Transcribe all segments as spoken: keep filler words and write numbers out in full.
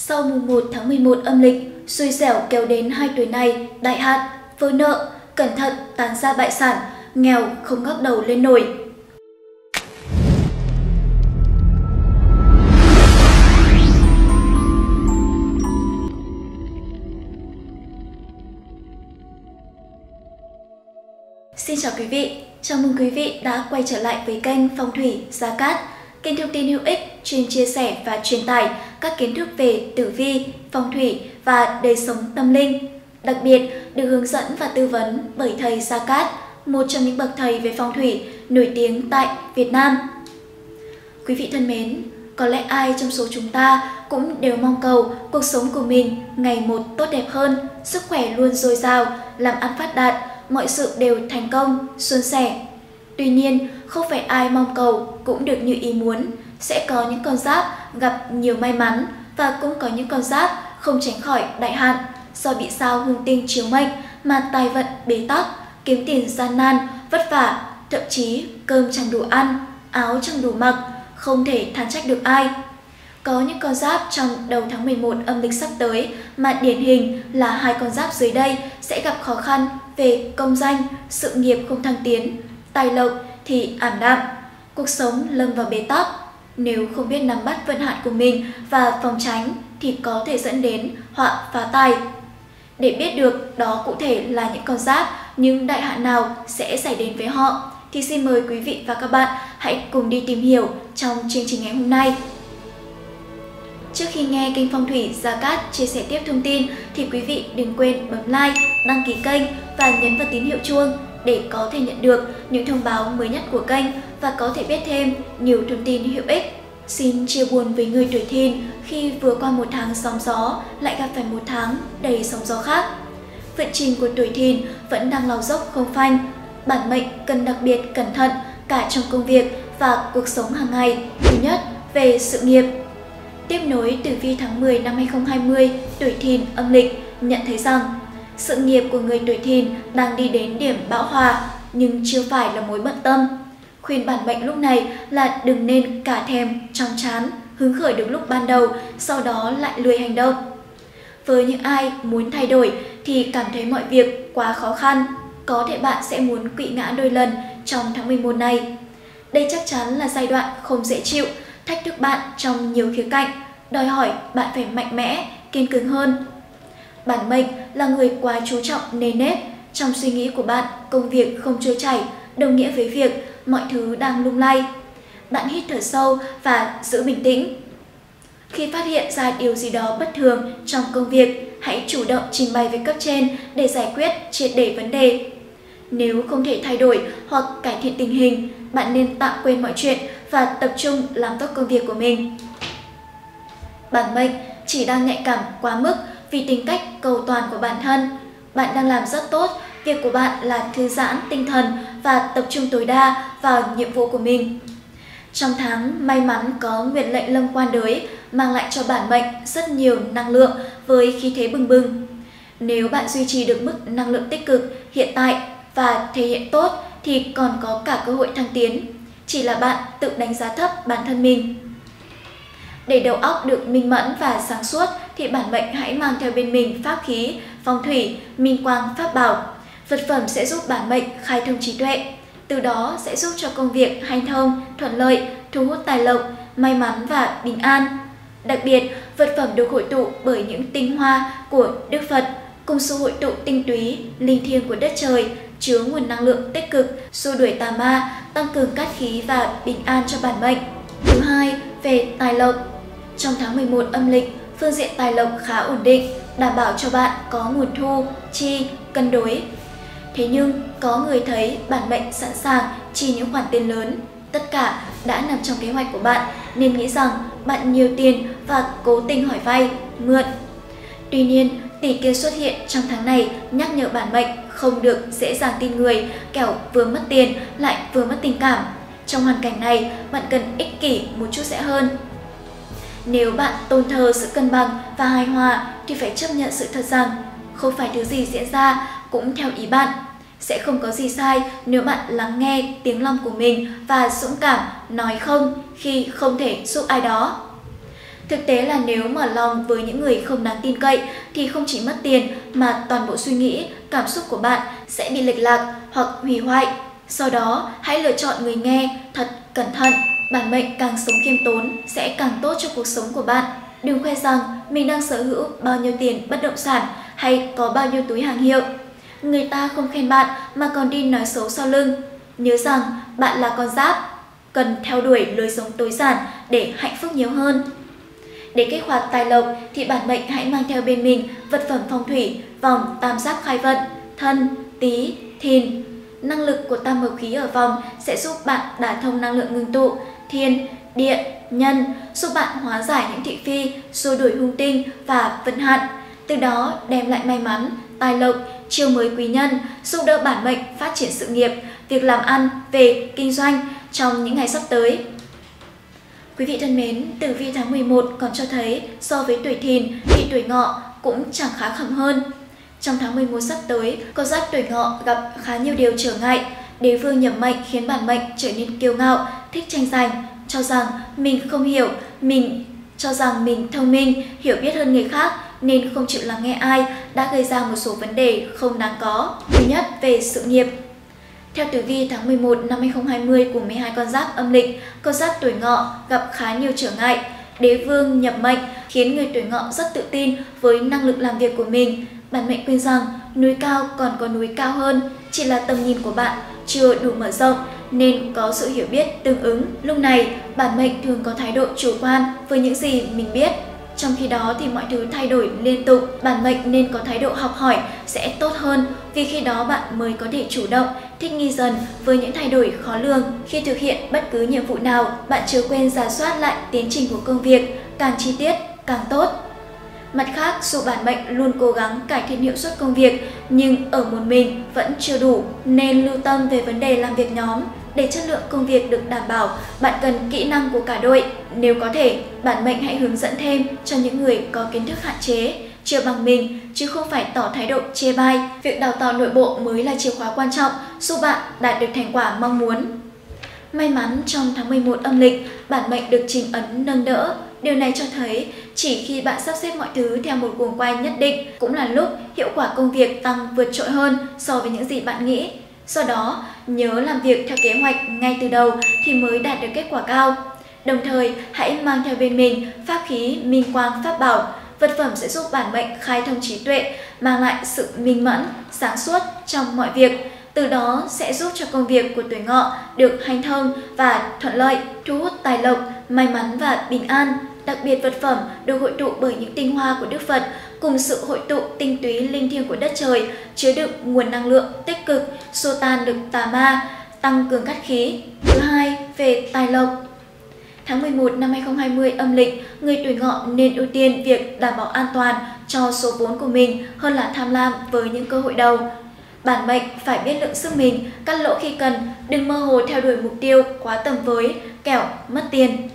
Sau mùng một tháng mười một âm lịch, xui xẻo kéo đến hai tuổi này, đại hạn, vỡ nợ, cẩn thận, tán gia bại sản, nghèo không ngóc đầu lên nổi. Xin chào quý vị, chào mừng quý vị đã quay trở lại với kênh Phong thủy Gia Cát, kênh thông tin hữu ích, chuyên chia sẻ và truyền tải các kiến thức về tử vi, phong thủy và đời sống tâm linh. Đặc biệt, được hướng dẫn và tư vấn bởi thầy Sa Cát, một trong những bậc thầy về phong thủy nổi tiếng tại Việt Nam. Quý vị thân mến, có lẽ ai trong số chúng ta cũng đều mong cầu cuộc sống của mình ngày một tốt đẹp hơn, sức khỏe luôn dồi dào, làm ăn phát đạt, mọi sự đều thành công, suôn sẻ. Tuy nhiên, không phải ai mong cầu cũng được như ý muốn. Sẽ có những con giáp gặp nhiều may mắn và cũng có những con giáp không tránh khỏi đại hạn do bị sao hung tinh chiếu mệnh mà tài vận bế tắc, kiếm tiền gian nan, vất vả, thậm chí cơm chẳng đủ ăn, áo chẳng đủ mặc, không thể than trách được ai. Có những con giáp trong đầu tháng mười một âm lịch sắp tới mà điển hình là hai con giáp dưới đây sẽ gặp khó khăn về công danh, sự nghiệp không thăng tiến, tài lộc thì ảm đạm, cuộc sống lâm vào bế tắc. Nếu không biết nắm bắt vận hạn của mình và phòng tránh thì có thể dẫn đến họa phá tài. Để biết được đó cụ thể là những con giáp, những đại hạn nào sẽ xảy đến với họ thì xin mời quý vị và các bạn hãy cùng đi tìm hiểu trong chương trình ngày hôm nay. Trước khi nghe kênh Phong thủy Gia Cát chia sẻ tiếp thông tin thì quý vị đừng quên bấm like, đăng ký kênh và nhấn vào tín hiệu chuông để có thể nhận được những thông báo mới nhất của kênh và có thể biết thêm nhiều thông tin hữu ích. Xin chia buồn với người tuổi Thìn khi vừa qua một tháng sóng gió lại gặp phải một tháng đầy sóng gió khác. Vận trình của tuổi Thìn vẫn đang lao dốc không phanh. Bản mệnh cần đặc biệt cẩn thận cả trong công việc và cuộc sống hàng ngày. Thứ nhất, về sự nghiệp. Tiếp nối tử vi tháng mười năm hai nghìn không trăm hai mươi, tuổi Thìn âm lịch nhận thấy rằng sự nghiệp của người tuổi Thìn đang đi đến điểm bão hòa nhưng chưa phải là mối bận tâm. Khuyên bản mệnh lúc này là đừng nên cả thèm, chóng chán, hứng khởi được lúc ban đầu, sau đó lại lười hành động. Với những ai muốn thay đổi thì cảm thấy mọi việc quá khó khăn, có thể bạn sẽ muốn quỵ ngã đôi lần trong tháng mười một này. Đây chắc chắn là giai đoạn không dễ chịu, thách thức bạn trong nhiều khía cạnh, đòi hỏi bạn phải mạnh mẽ, kiên cường hơn. Bản mệnh là người quá chú trọng nề nếp, trong suy nghĩ của bạn công việc không trôi chảy, đồng nghĩa với việc mọi thứ đang lung lay. Bạn hít thở sâu và giữ bình tĩnh. Khi phát hiện ra điều gì đó bất thường trong công việc, hãy chủ động trình bày với cấp trên để giải quyết triệt để vấn đề. Nếu không thể thay đổi hoặc cải thiện tình hình, bạn nên tạm quên mọi chuyện và tập trung làm tốt công việc của mình. Bản mệnh chỉ đang nhạy cảm quá mức vì tính cách cầu toàn của bản thân. Bạn đang làm rất tốt, việc của bạn là thư giãn tinh thần và tập trung tối đa vào nhiệm vụ của mình. Trong tháng, may mắn có nguyệt lệnh lâm quan đới mang lại cho bản mệnh rất nhiều năng lượng với khí thế bừng bừng. Nếu bạn duy trì được mức năng lượng tích cực hiện tại và thể hiện tốt thì còn có cả cơ hội thăng tiến. Chỉ là bạn tự đánh giá thấp bản thân mình. Để đầu óc được minh mẫn và sáng suốt thì bản mệnh hãy mang theo bên mình pháp khí, phong thủy, minh quang, pháp bảo. Vật phẩm sẽ giúp bản mệnh khai thông trí tuệ, từ đó sẽ giúp cho công việc hanh thông, thuận lợi, thu hút tài lộc, may mắn và bình an. Đặc biệt, vật phẩm được hội tụ bởi những tinh hoa của Đức Phật, cùng sự hội tụ tinh túy, linh thiêng của đất trời, chứa nguồn năng lượng tích cực, xua đuổi tà ma, tăng cường cát khí và bình an cho bản mệnh. Thứ hai, về tài lộc. Trong tháng mười một âm lịch, phương diện tài lộc khá ổn định, đảm bảo cho bạn có nguồn thu, chi, cân đối. Thế nhưng, có người thấy bản mệnh sẵn sàng chi những khoản tiền lớn. Tất cả đã nằm trong kế hoạch của bạn nên nghĩ rằng bạn nhiều tiền và cố tình hỏi vay, mượn. Tuy nhiên, tỷ kiê xuất hiện trong tháng này nhắc nhở bản mệnh không được dễ dàng tin người, kẻo vừa mất tiền lại vừa mất tình cảm. Trong hoàn cảnh này, bạn cần ích kỷ một chút sẽ hơn. Nếu bạn tôn thờ sự cân bằng và hài hòa thì phải chấp nhận sự thật rằng không phải thứ gì diễn ra cũng theo ý bạn. Sẽ không có gì sai nếu bạn lắng nghe tiếng lòng của mình và dũng cảm nói không khi không thể giúp ai đó. Thực tế là nếu mở lòng với những người không đáng tin cậy thì không chỉ mất tiền mà toàn bộ suy nghĩ, cảm xúc của bạn sẽ bị lệch lạc hoặc hủy hoại. Do đó, hãy lựa chọn người nghe thật cẩn thận. Bản mệnh càng sống khiêm tốn sẽ càng tốt cho cuộc sống của bạn. Đừng khoe rằng mình đang sở hữu bao nhiêu tiền bất động sản hay có bao nhiêu túi hàng hiệu. Người ta không khen bạn mà còn đi nói xấu sau lưng. Nhớ rằng bạn là con giáp, cần theo đuổi lối sống tối giản để hạnh phúc nhiều hơn. Để kích hoạt tài lộc thì bản mệnh hãy mang theo bên mình vật phẩm phong thủy vòng tam giác khai vận Thân, Tý, Thìn. Năng lực của tam hợp khí ở vòng sẽ giúp bạn đả thông năng lượng ngưng tụ Thiên, Địa, Nhân, giúp bạn hóa giải những thị phi, xua đuổi hung tinh và vận hạn, từ đó đem lại may mắn, tài lộc, chiêu mới quý nhân, giúp đỡ bản mệnh phát triển sự nghiệp, việc làm ăn, về kinh doanh trong những ngày sắp tới. Quý vị thân mến, tử vi tháng mười một còn cho thấy so với tuổi Thìn thì tuổi Ngọ cũng chẳng khá khẩm hơn. Trong tháng mười một sắp tới, con giáp tuổi Ngọ gặp khá nhiều điều trở ngại. Đế vương nhập mệnh khiến bản mệnh trở nên kiêu ngạo, thích tranh giành, cho rằng mình không hiểu, mình cho rằng mình thông minh, hiểu biết hơn người khác nên không chịu lắng nghe ai, đã gây ra một số vấn đề không đáng có. Thứ nhất, về sự nghiệp. Theo tử vi tháng mười một năm hai không hai không của mười hai con giáp âm lịch, con giáp tuổi Ngọ gặp khá nhiều trở ngại. Đế vương nhập mệnh khiến người tuổi Ngọ rất tự tin với năng lực làm việc của mình. Bản mệnh quên rằng núi cao còn có núi cao hơn, chỉ là tầm nhìn của bạn chưa đủ mở rộng nên có sự hiểu biết tương ứng. Lúc này, bản mệnh thường có thái độ chủ quan với những gì mình biết. Trong khi đó thì mọi thứ thay đổi liên tục, bản mệnh nên có thái độ học hỏi sẽ tốt hơn vì khi đó bạn mới có thể chủ động, thích nghi dần với những thay đổi khó lường. Khi thực hiện bất cứ nhiệm vụ nào, bạn chớ quên rà soát lại tiến trình của công việc, càng chi tiết càng tốt. Mặt khác, dù bản mệnh luôn cố gắng cải thiện hiệu suất công việc nhưng ở một mình vẫn chưa đủ nên lưu tâm về vấn đề làm việc nhóm. Để chất lượng công việc được đảm bảo, bạn cần kỹ năng của cả đội. Nếu có thể, bản mệnh hãy hướng dẫn thêm cho những người có kiến thức hạn chế, chưa bằng mình, chứ không phải tỏ thái độ chê bai. Việc đào tạo nội bộ mới là chìa khóa quan trọng giúp bạn đạt được thành quả mong muốn. May mắn, trong tháng mười một âm lịch, bản mệnh được trình ấn nâng đỡ. Điều này cho thấy chỉ khi bạn sắp xếp mọi thứ theo một guồng quay nhất định cũng là lúc hiệu quả công việc tăng vượt trội hơn so với những gì bạn nghĩ. Do đó, nhớ làm việc theo kế hoạch ngay từ đầu thì mới đạt được kết quả cao. Đồng thời, hãy mang theo bên mình pháp khí minh quang pháp bảo. Vật phẩm sẽ giúp bản mệnh khai thông trí tuệ, mang lại sự minh mẫn, sáng suốt trong mọi việc. Từ đó sẽ giúp cho công việc của tuổi Ngọ được hanh thông và thuận lợi, thu hút tài lộc, may mắn và bình an. Đặc biệt, vật phẩm được hội tụ bởi những tinh hoa của Đức Phật cùng sự hội tụ tinh túy linh thiêng của đất trời, chứa đựng nguồn năng lượng tích cực, xua tan được tà ma, tăng cường cát khí. Thứ hai, về tài lộc. Tháng mười một năm hai không hai không âm lịch, người tuổi Ngọ nên ưu tiên việc đảm bảo an toàn cho số vốn của mình hơn là tham lam với những cơ hội đầu. Bản mệnh phải biết lượng sức mình, cắt lỗ khi cần, đừng mơ hồ theo đuổi mục tiêu quá tầm với, kẻo mất tiền.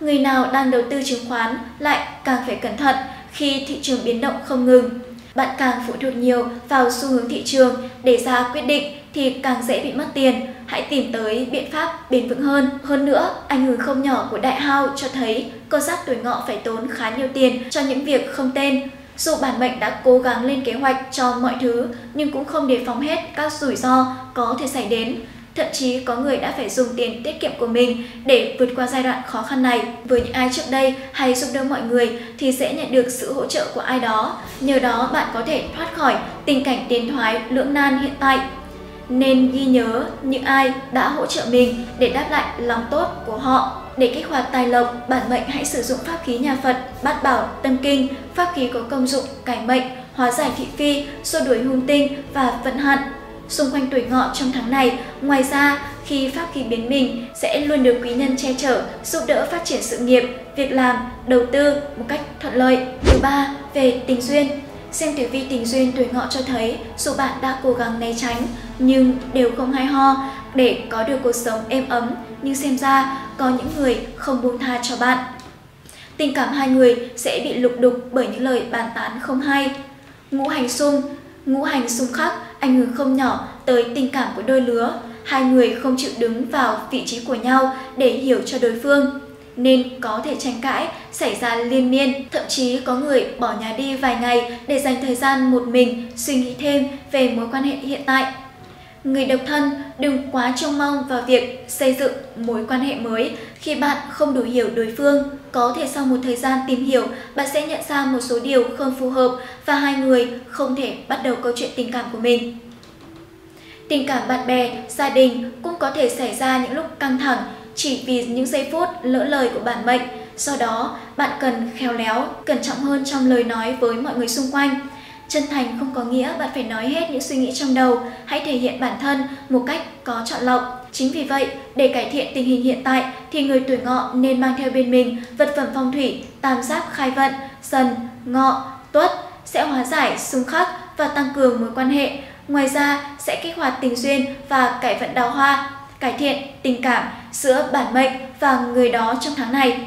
Người nào đang đầu tư chứng khoán lại càng phải cẩn thận khi thị trường biến động không ngừng. Bạn càng phụ thuộc nhiều vào xu hướng thị trường để ra quyết định thì càng dễ bị mất tiền. Hãy tìm tới biện pháp bền vững hơn. Hơn nữa, ảnh hưởng không nhỏ của đại hao cho thấy con giáp tuổi Ngọ phải tốn khá nhiều tiền cho những việc không tên. Dù bản mệnh đã cố gắng lên kế hoạch cho mọi thứ nhưng cũng không đề phòng hết các rủi ro có thể xảy đến. Thậm chí có người đã phải dùng tiền tiết kiệm của mình để vượt qua giai đoạn khó khăn này. Với những ai trước đây hay giúp đỡ mọi người thì sẽ nhận được sự hỗ trợ của ai đó. Nhờ đó bạn có thể thoát khỏi tình cảnh tiến thoái lưỡng nan hiện tại. Nên ghi nhớ những ai đã hỗ trợ mình để đáp lại lòng tốt của họ. Để kích hoạt tài lộc, bản mệnh hãy sử dụng pháp khí nhà Phật, Bát Bảo, Tâm Kinh. Pháp khí có công dụng cải mệnh, hóa giải thị phi, xua đuổi hung tinh và vận hạn. Xung quanh tuổi Ngọ trong tháng này, ngoài ra, khi pháp khí biến mình sẽ luôn được quý nhân che chở, giúp đỡ phát triển sự nghiệp, việc làm, đầu tư một cách thuận lợi. Thứ ba, về tình duyên. Xem tử vi tình duyên tuổi Ngọ cho thấy dù bạn đã cố gắng né tránh nhưng đều không hay ho để có được cuộc sống êm ấm, nhưng xem ra có những người không buông tha cho bạn. Tình cảm hai người sẽ bị lục đục bởi những lời bàn tán không hay. Ngũ hành xung Ngũ hành xung khắc ảnh hưởng không nhỏ tới tình cảm của đôi lứa. Hai người không chịu đứng vào vị trí của nhau để hiểu cho đối phương. nên có thể tranh cãi xảy ra liên miên. Thậm chí có người bỏ nhà đi vài ngày để dành thời gian một mình suy nghĩ thêm về mối quan hệ hiện tại. Người độc thân đừng quá trông mong vào việc xây dựng mối quan hệ mới khi bạn không đủ hiểu đối phương. Có thể sau một thời gian tìm hiểu, bạn sẽ nhận ra một số điều không phù hợp và hai người không thể bắt đầu câu chuyện tình cảm của mình. Tình cảm bạn bè, gia đình cũng có thể xảy ra những lúc căng thẳng chỉ vì những giây phút lỡ lời của bản mệnh. Do đó, bạn cần khéo léo, cẩn trọng hơn trong lời nói với mọi người xung quanh. Chân thành không có nghĩa bạn phải nói hết những suy nghĩ trong đầu, hãy thể hiện bản thân một cách có chọn lọc. Chính vì vậy, để cải thiện tình hình hiện tại thì người tuổi Ngọ nên mang theo bên mình vật phẩm phong thủy tam giáp khai vận, Dần, Ngọ, Tuất sẽ hóa giải xung khắc và tăng cường mối quan hệ. Ngoài ra, sẽ kích hoạt tình duyên và cải vận đào hoa, cải thiện tình cảm giữa bản mệnh và người đó trong tháng này.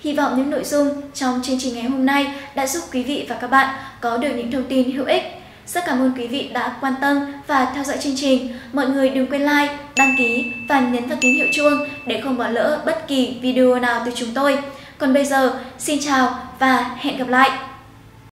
Hy vọng những nội dung trong chương trình ngày hôm nay đã giúp quý vị và các bạn có được những thông tin hữu ích. Rất cảm ơn quý vị đã quan tâm và theo dõi chương trình. Mọi người đừng quên like, đăng ký và nhấn vào tín hiệu chuông để không bỏ lỡ bất kỳ video nào từ chúng tôi. Còn bây giờ, xin chào và hẹn gặp lại!